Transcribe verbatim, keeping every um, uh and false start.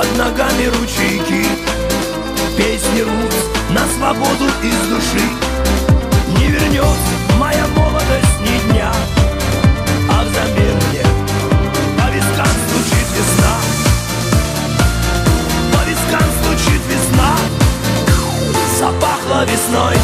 под ногами ручейки, песни рвут на свободу из души. Не вернется моя молодость ни дня, а взамен мне по вискам стучит весна. По вискам стучит весна, запахло весной.